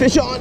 Fish on.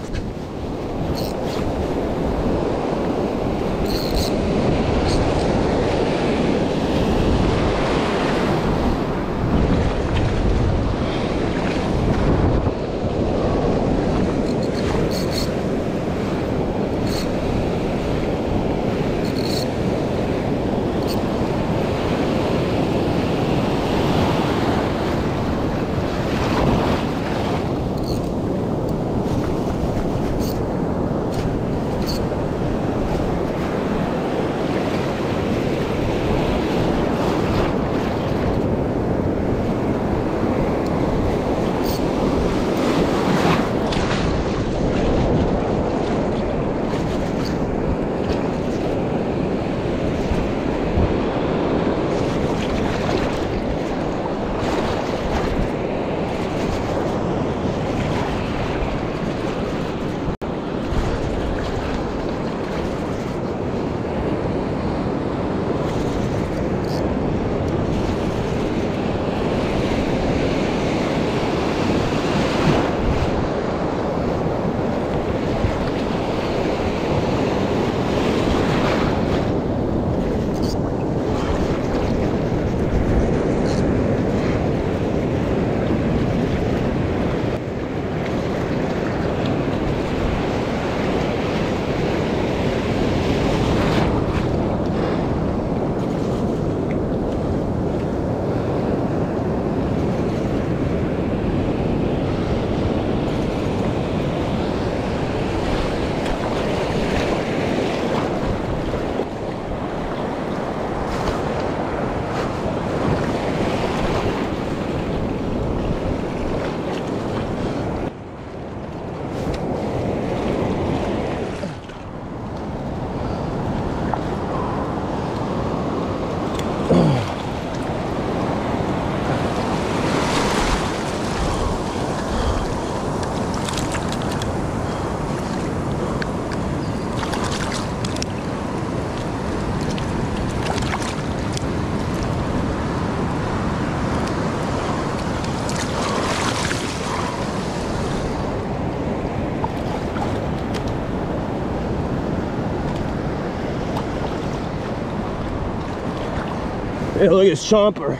Hey, look at his chomper.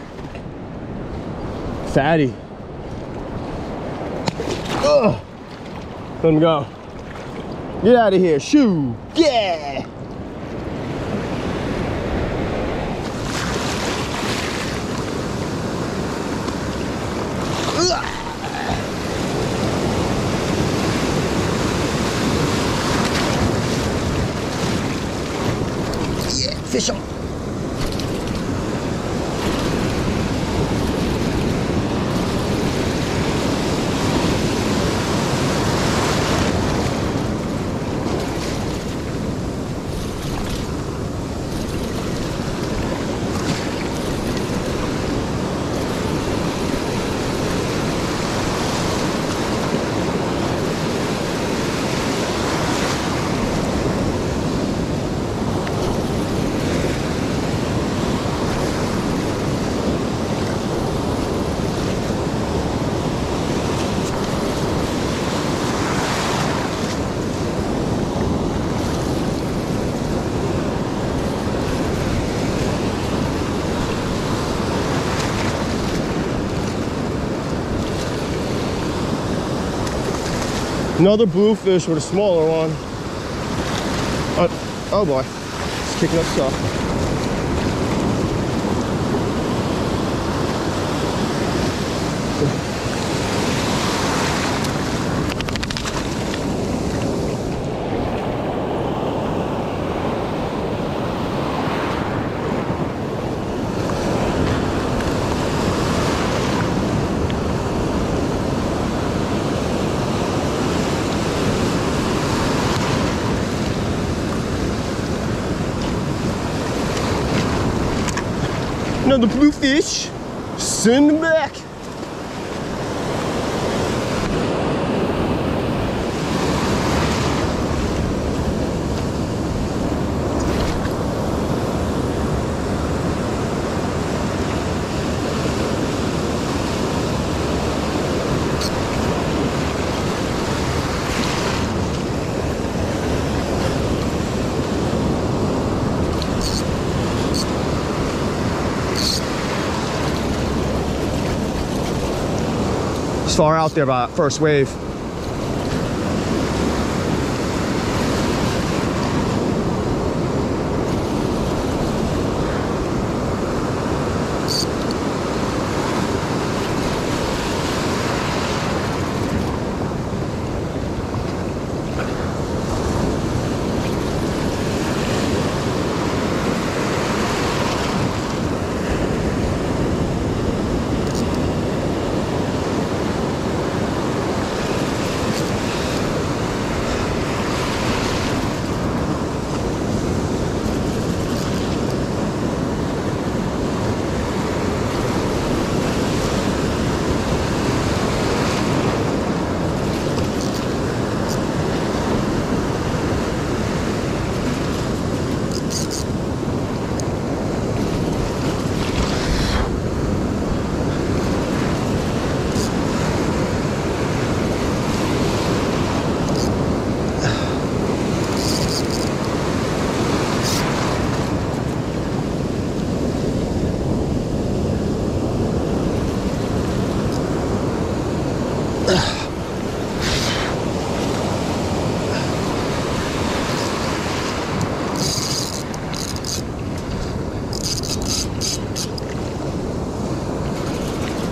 Fatty. Ugh. Let him go. Get out of here. Shoo. Yeah. Ugh. Yeah. Fish on. Another bluefish with a smaller one. Oh boy, it's kicking up stuff. Another bluefish, send them back. far out there by first wave.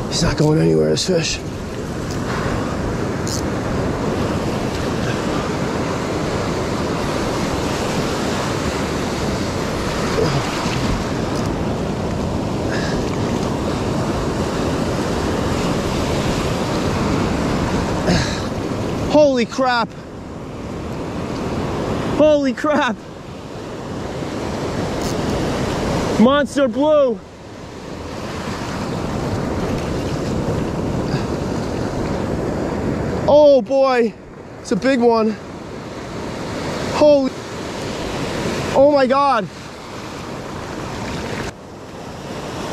He's not going anywhere, this fish. Holy crap. Holy crap. Monster blue. Oh boy, it's a big one. Holy, oh my God.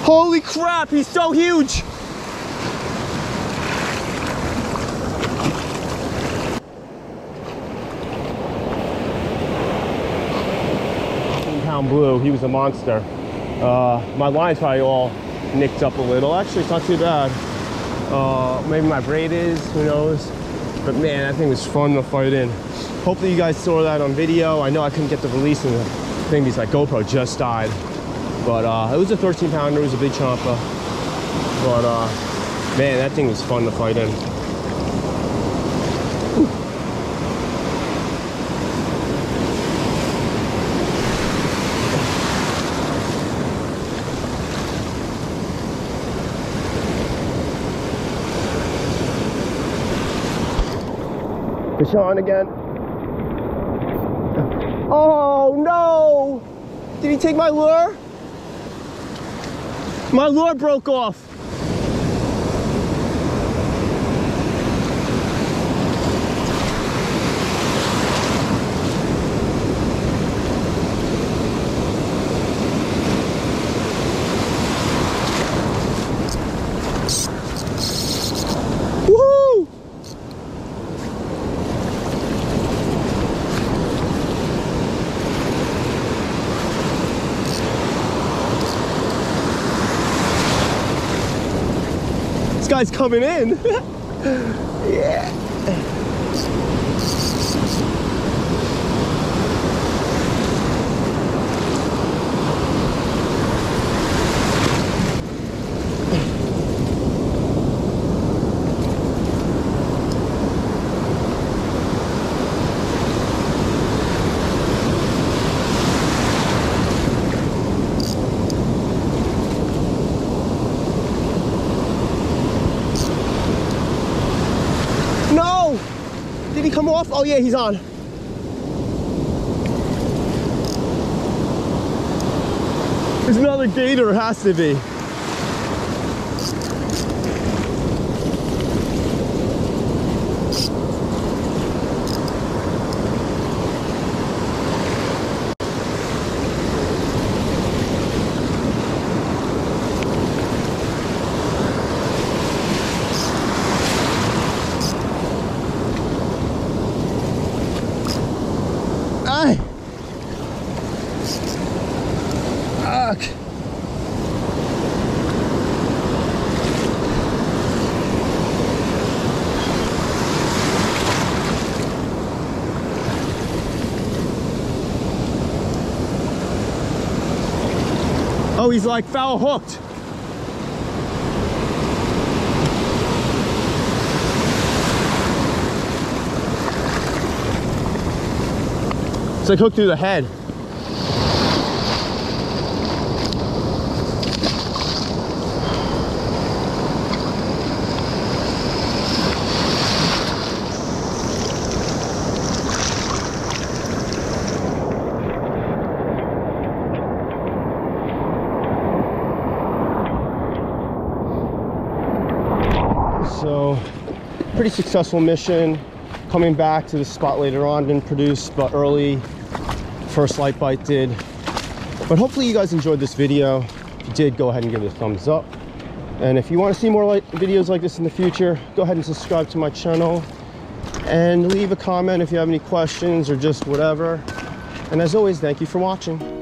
Holy crap, he's so huge. Pound blue, he was a monster. My line's probably all nicked up a little. Actually, it's not too bad. Maybe my braid is, who knows? But man, that thing was fun to fight in. Hopefully you guys saw that on video. I know I couldn't get the release in the thing because my GoPro just died. But it was a 13 pounder, it was a big chomper. But man, that thing was fun to fight in. Fish on again. Oh no! Did he take my lure? My lure broke off. Guy's coming in. Yeah. Did he come off? Oh yeah, he's on. There's another gator, it has to be. Oh, he's like foul hooked. It's like hooked through the head. So, pretty successful mission. Coming back to the spot later on, didn't produce, but early first light bite did. But hopefully you guys enjoyed this video. If you did, go ahead and give it a thumbs up. And if you want to see more videos like this in the future, go ahead and subscribe to my channel. And leave a comment if you have any questions or just whatever. And as always, thank you for watching.